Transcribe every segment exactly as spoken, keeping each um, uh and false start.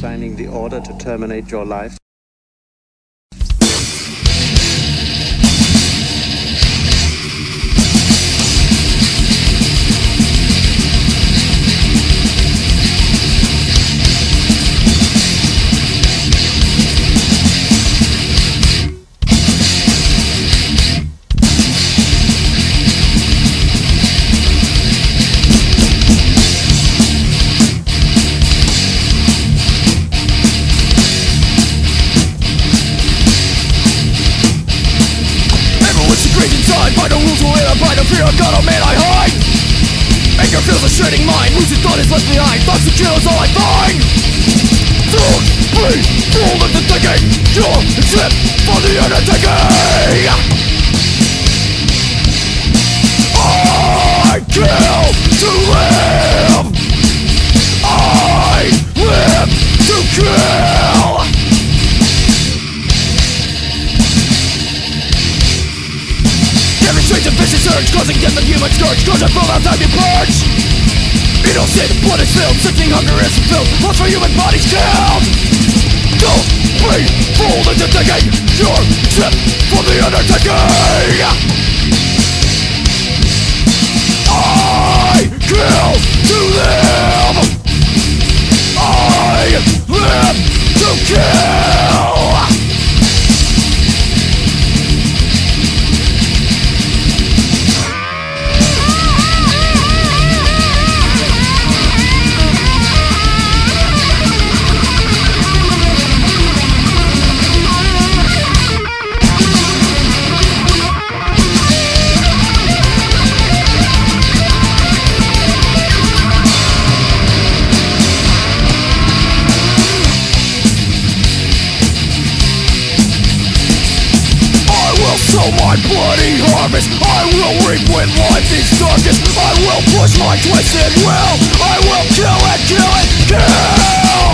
signing the order to terminate your life. Shredding mind, losing thought is left behind. Thoughts to kill is all I find. Don't be fooled by the thinking. You'll accept for the undertaking. I kill to live. I live to kill. Every strange and vicious urge, causing death and human scourge. Cause I feel how time you purge. Fetal sin, blood is filled, sickening hunger is fulfilled. Lost for human bodies killed. Don't be fooled into thinking you're set for the undertaking. I kill to live. I live to kill. My bloody harvest I will reap when life is darkest. I will push my twisted will. I will kill it, kill it, kill.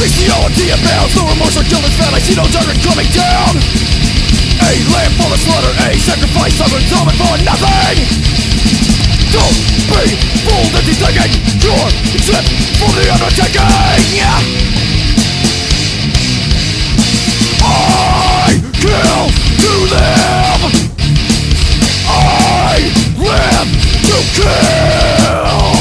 Bestiality abounds, no remorse or guilt is found. I see no tyrant coming down. A lamb for the slaughter, a sacrifice of a common for nothing. Don't be fooled into thinking you're exempt for the undertaking. I kill to live. I live to kill.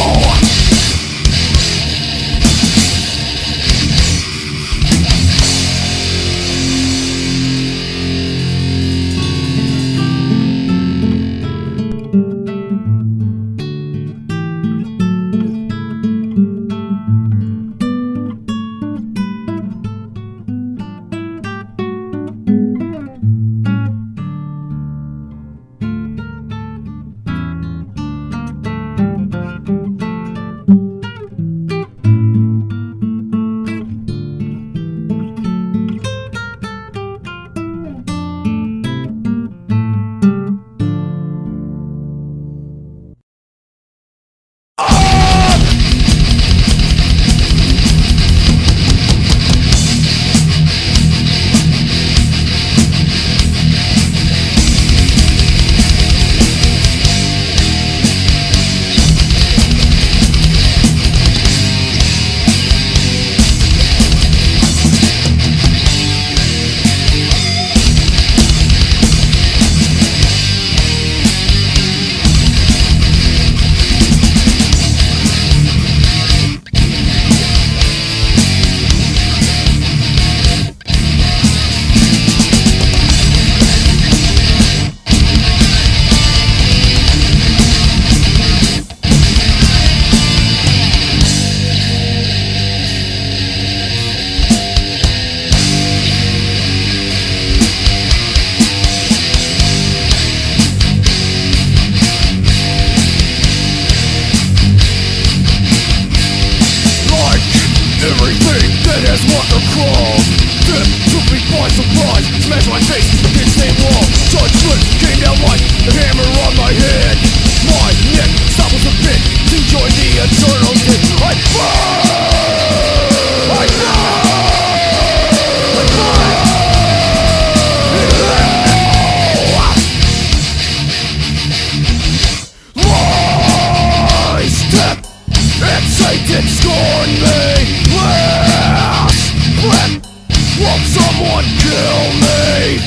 Someone kill me.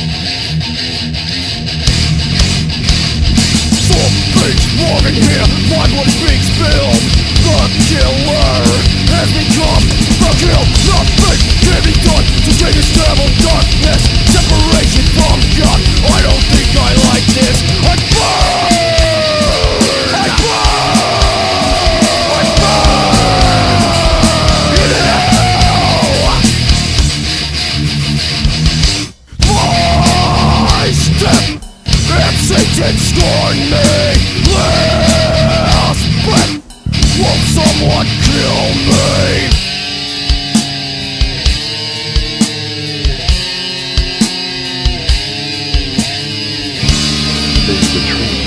Something's wrong in here. My blood's being spilled. The killer has become the kill. Nothing can be done to save this devil darkness. Separation from God. I don't think I like this. I'm burned. It's on me, last breath. Won't someone kill me? This is the truth.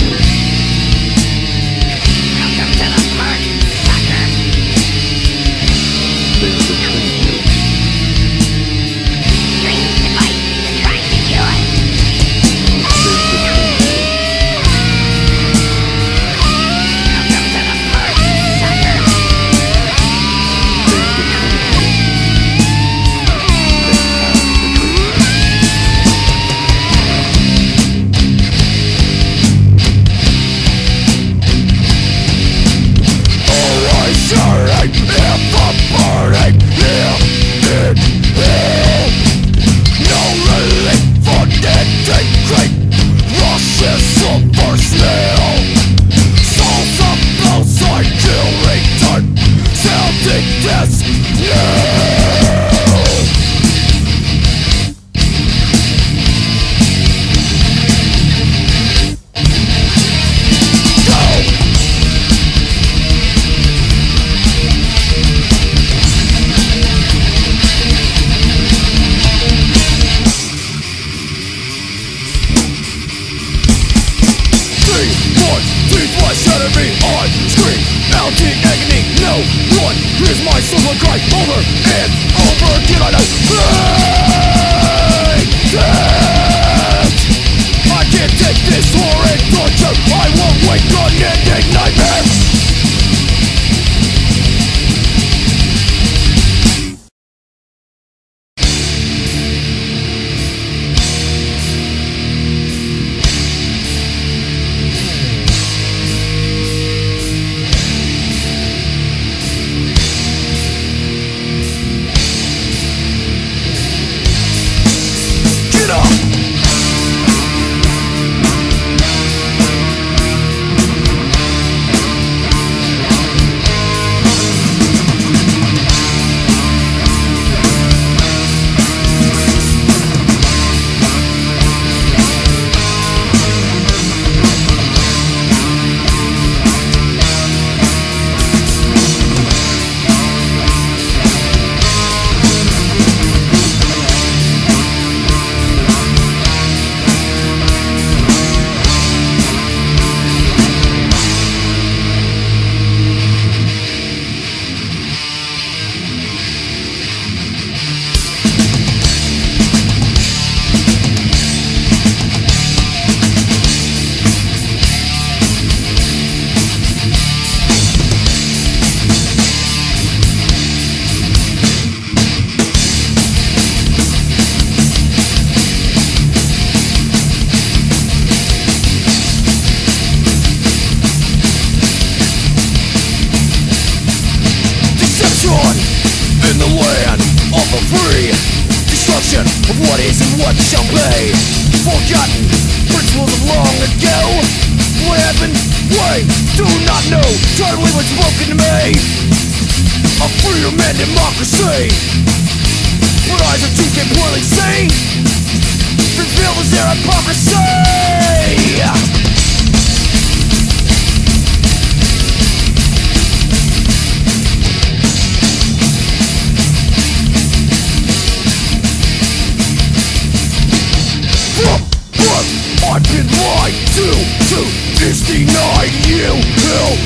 Denied you, hell,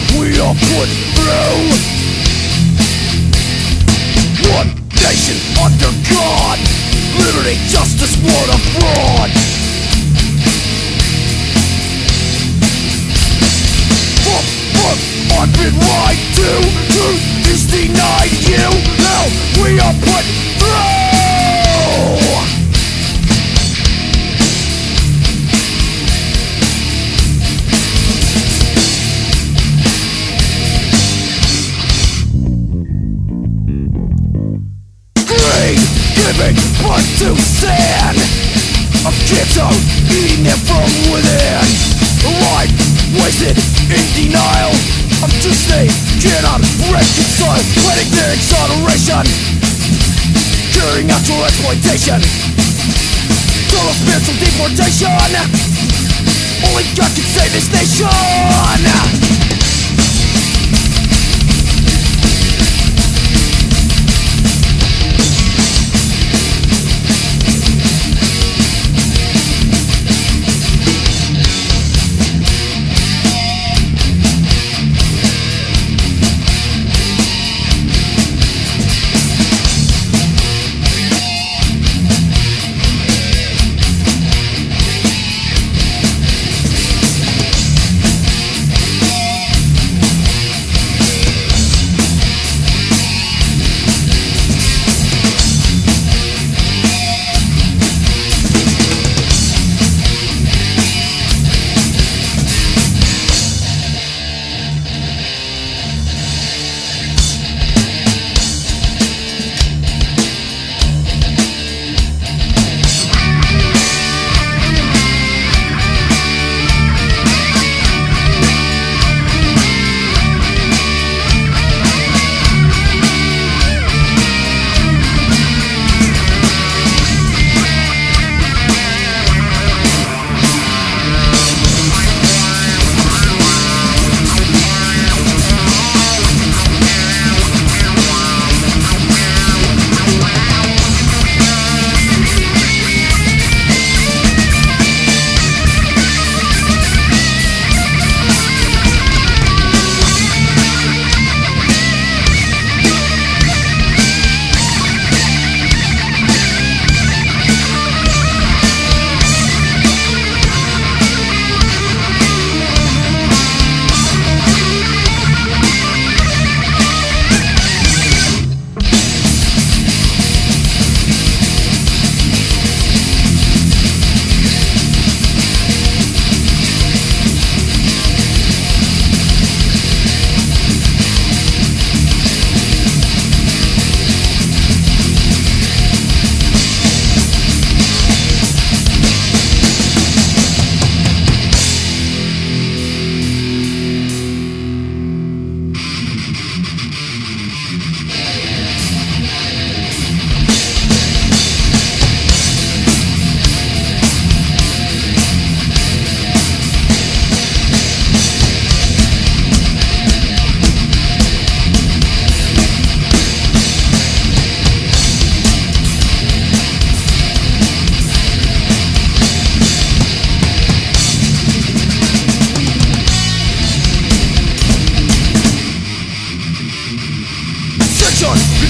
we are put through. kicked out, eating it from within. Life wasted in denial. I'm too safe, cannot reconcile. Planning their exoneration, curing actual exploitation, total spiritual deportation. Only God can save this nation.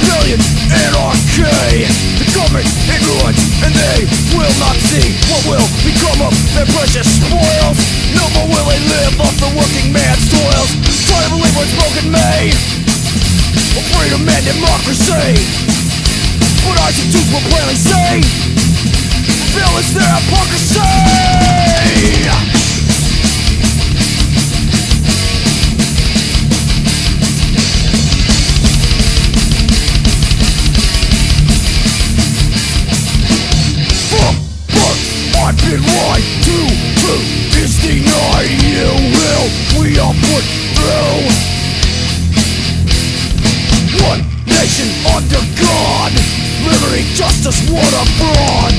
Rebellion, anarchy, the government ignorant, and they will not see what will become of their precious spoils. No more will they live off the working man's toils. Try to believe what's broken made of freedom and democracy. But I can do what plainly say, fail is their hypocrisy. Right to truth is denied. You will, we are put through. One nation under God, liberty, justice, what abroad.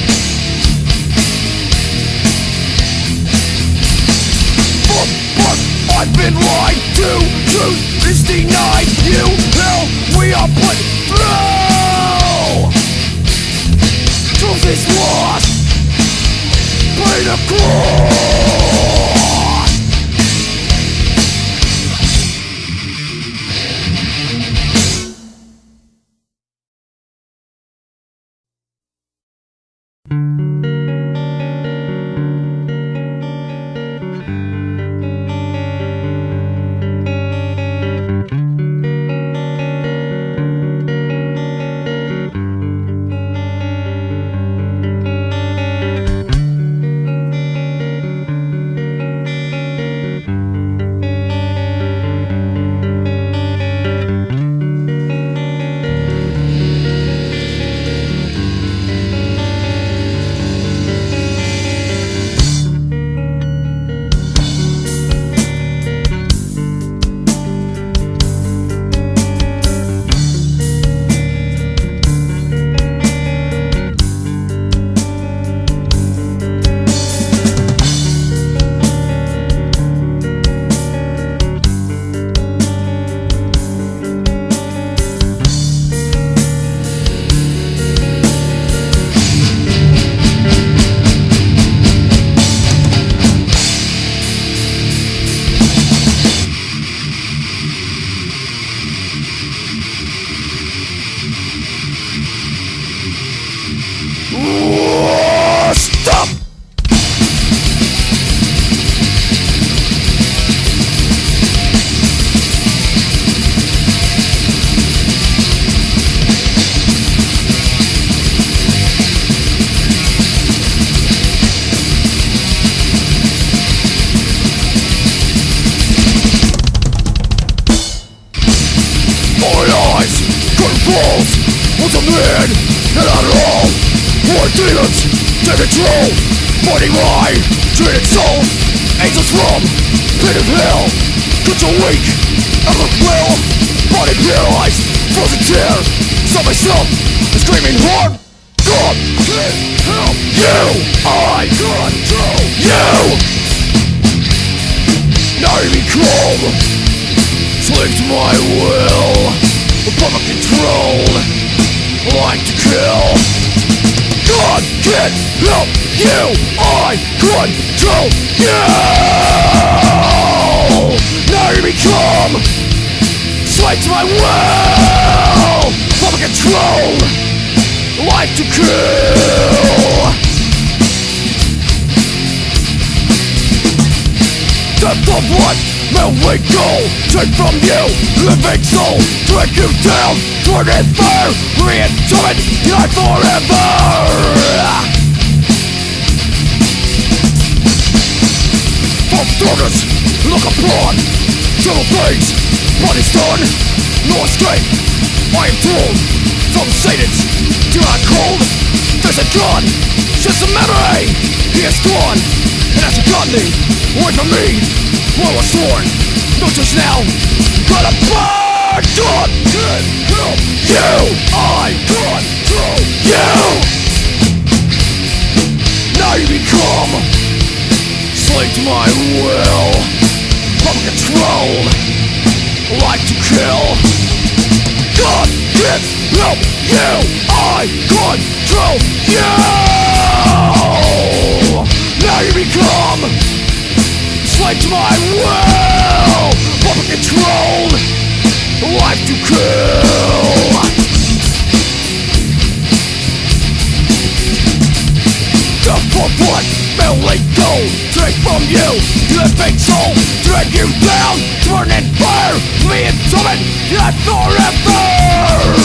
From birth I've been lied to. Truth is denied. You will, we are put through. Truth is lost. Play the cross. win, and not at all. War demons take control, fighting lie, treated soul. Angels from pit of hell, good to weak, out of will. Body paralyzed, frozen tear. Stop myself, the screaming horn. God, please help you. I control you. Now you become slave to my will. Above my control, like to kill. God can help you. I control you. Now you become slave to my will. Above my control. Like to kill. Death of what will we go? Take from you, living soul. Drink you down, turn it fair. Reinterpret your forever. From darkness, look upon terrible things, bodies done. No escape, I am through. From Satan's dark cold, there's a gun, just a memory. He is gone, and has forgotten thee. Word from me, war was sworn. No choice now, gotta burn. God can help you. I control you. Now you become slave to my will. From control, like to kill. God can help you. I control you. Now you become slave to my will. Public control, life to kill. The foot belly gold, take from you, living soul, drag you down, turn and fire, me and summon, not forever.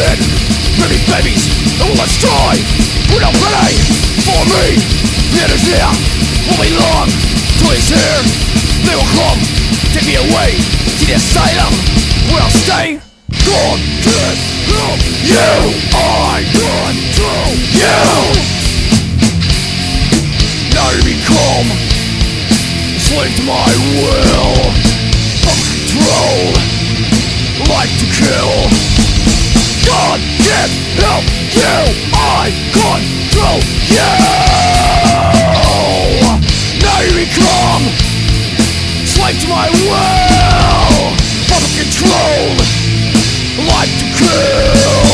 sin. Many babies that will let's die without pity for me. It is here, will be long till it's here. They will come, take me away to the asylum where I'll stay. God can help you, I can tell you. Now to become slave to my will. Uncontrolled, like to kill. God can help you, I control you. Now you become slave to my will. I'm controlled, like to kill.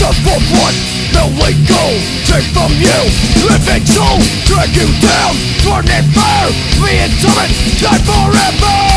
The full blood will let go, take from you living soul, drag you down, burn in fire, be in summit, die forever.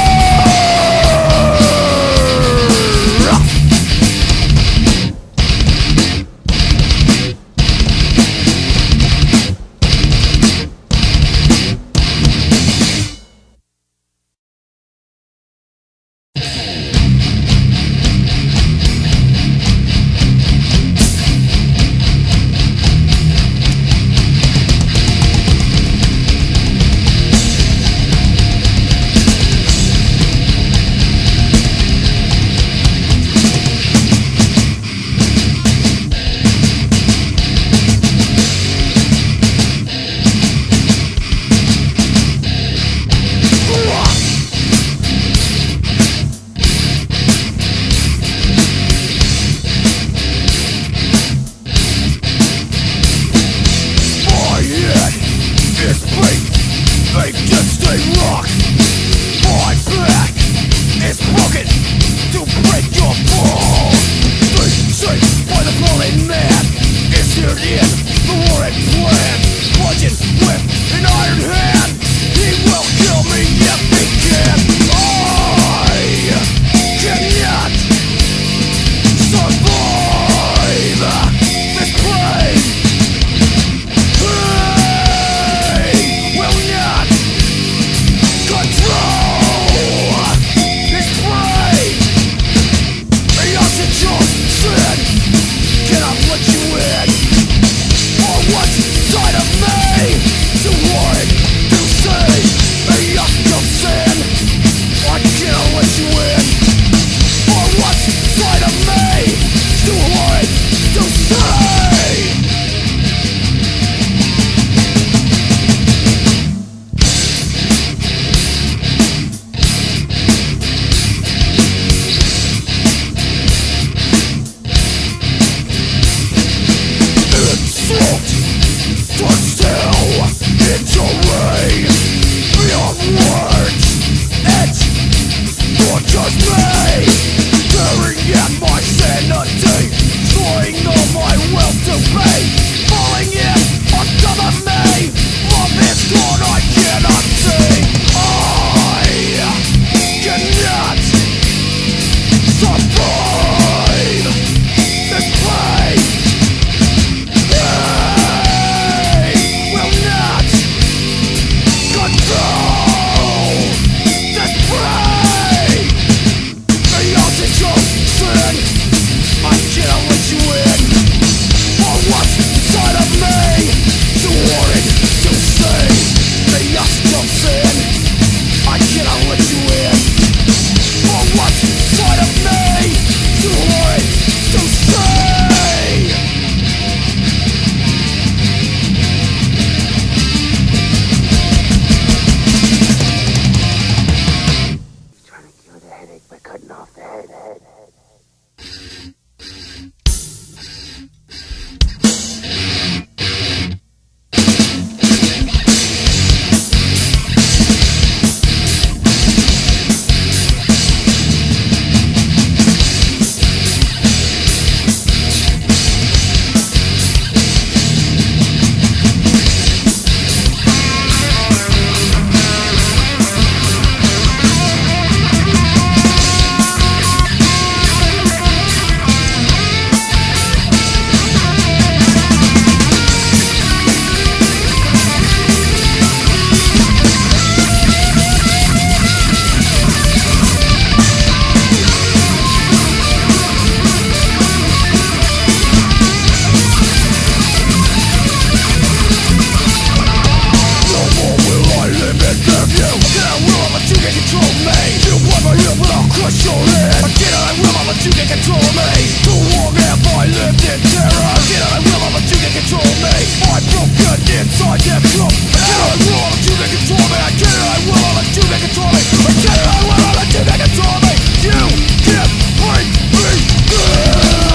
you can't control me. Too long have I lived in terror. Did I will, but you can't control me. I'm broken inside, damn drunk. Did I will, but you can't control me. I did it, I will, but you can't control me. I did it, I will, but you can't control me. You can't break me down.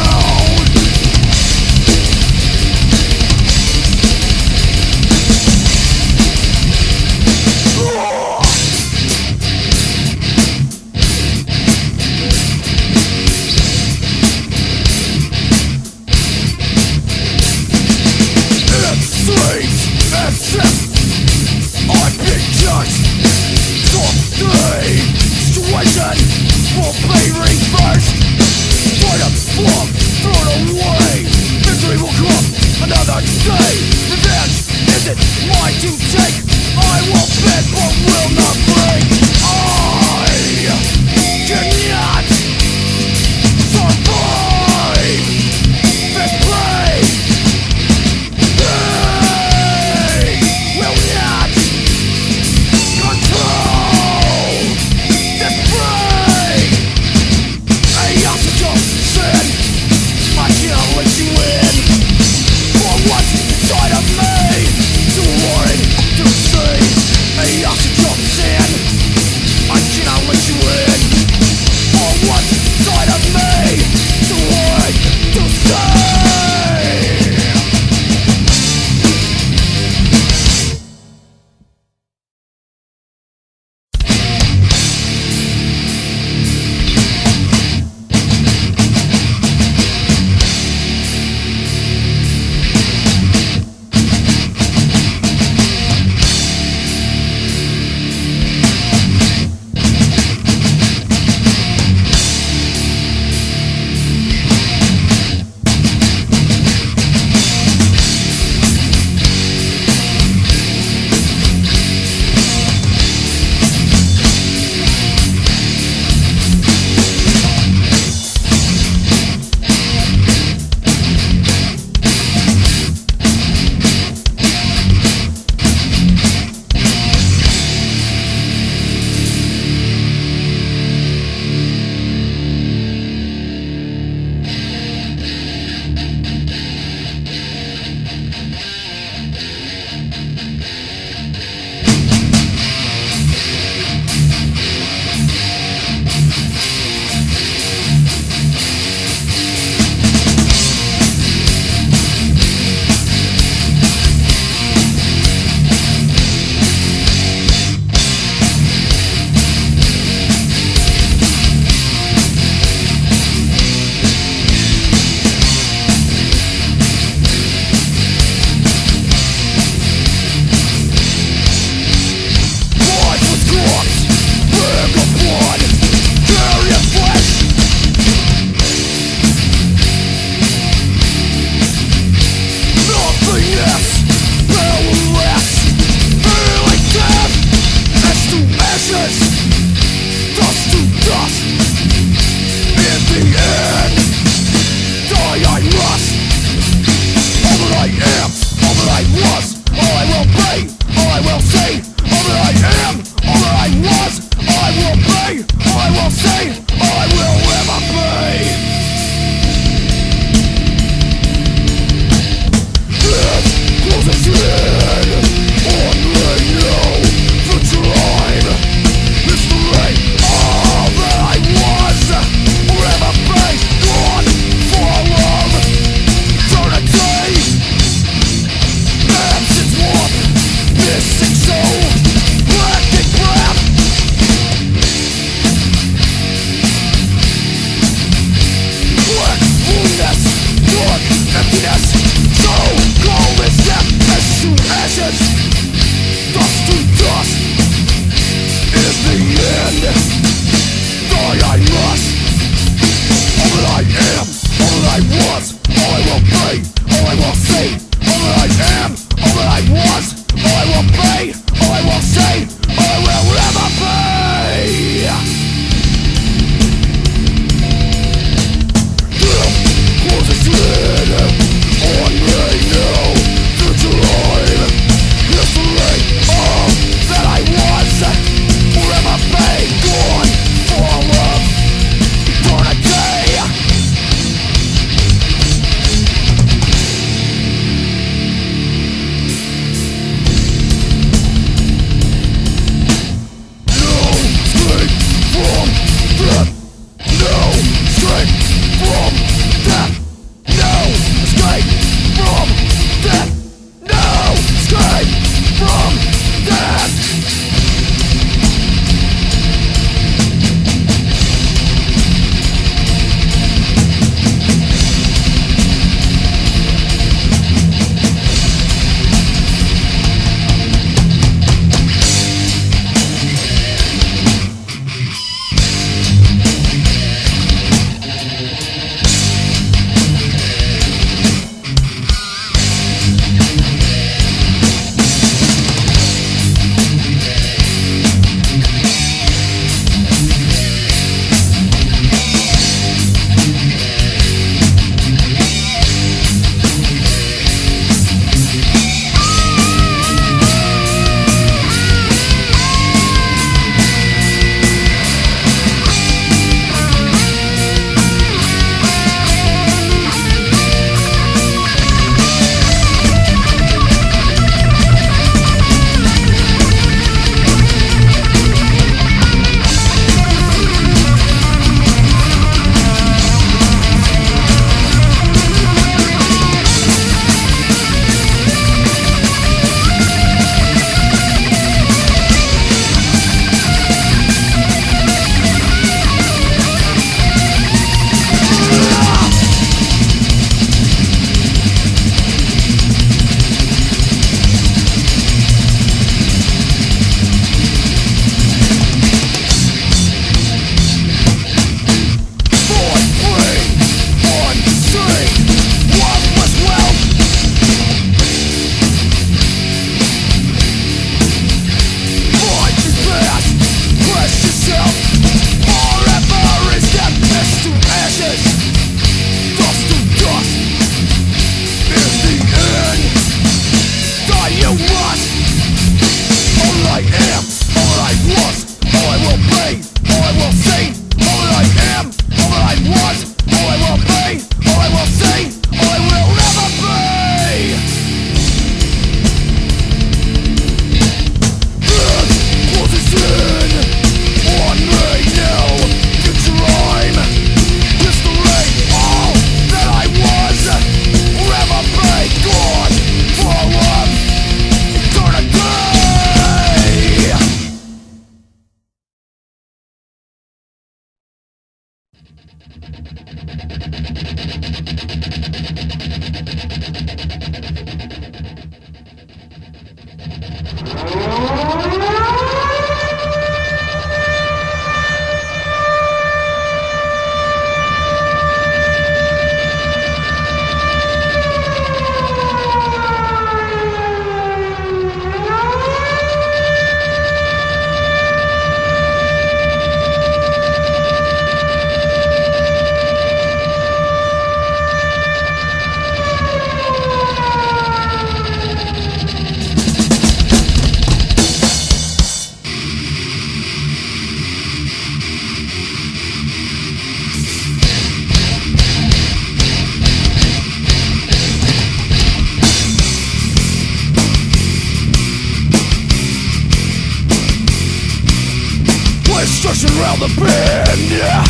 Destruction round the bend, yeah.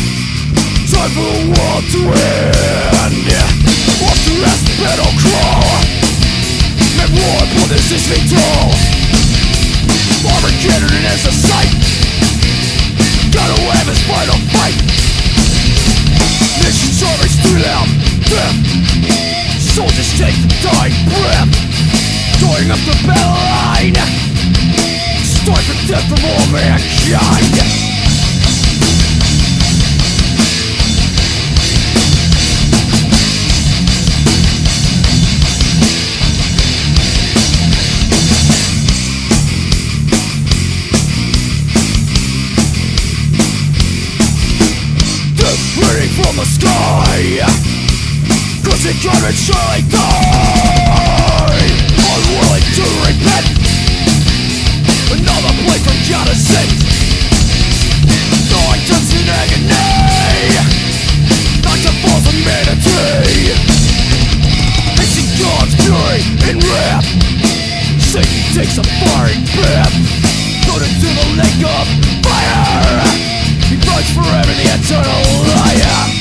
Time for the world to end, yeah. Off the last battle crawl. Make war upon this is vital. Armageddon is a sight. Gotta have his final fight. Nations are still out there. Soldiers take the dying breath, throwing up the battle line. Start the death of all mankind. From the sky, cause it can and surely die. Unwilling to repent, another play from God is sent. Night comes in agony, night to false humanity. Facing God's fury and wrath, Satan takes a firing path. Thrown into the lake of fire, he burns forever the eternal liar.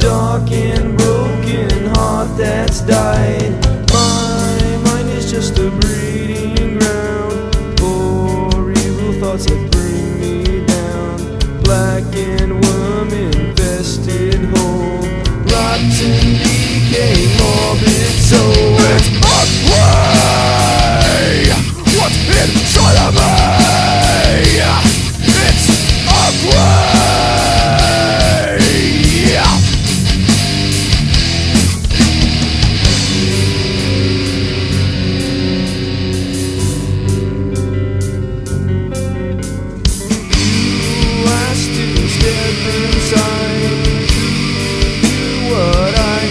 Dark and broken heart. that's died. My mind is just a breeding ground for evil thoughts that bring me down. Black and worm infested hole, rotten decay, morbid soul. It's my way, what's inside of me? It's my way.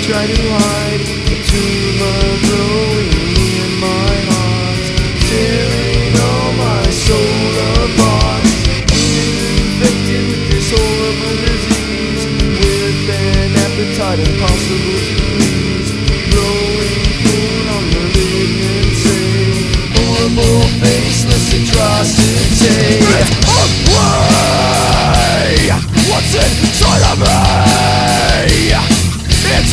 Try to hide the tumor growing in my heart, tearing all my soul apart. Infected with this horrible disease, with an appetite impossible to please, growing pain on the malignancy, horrible faceless atrocity. Away! What's inside of me? It's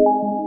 you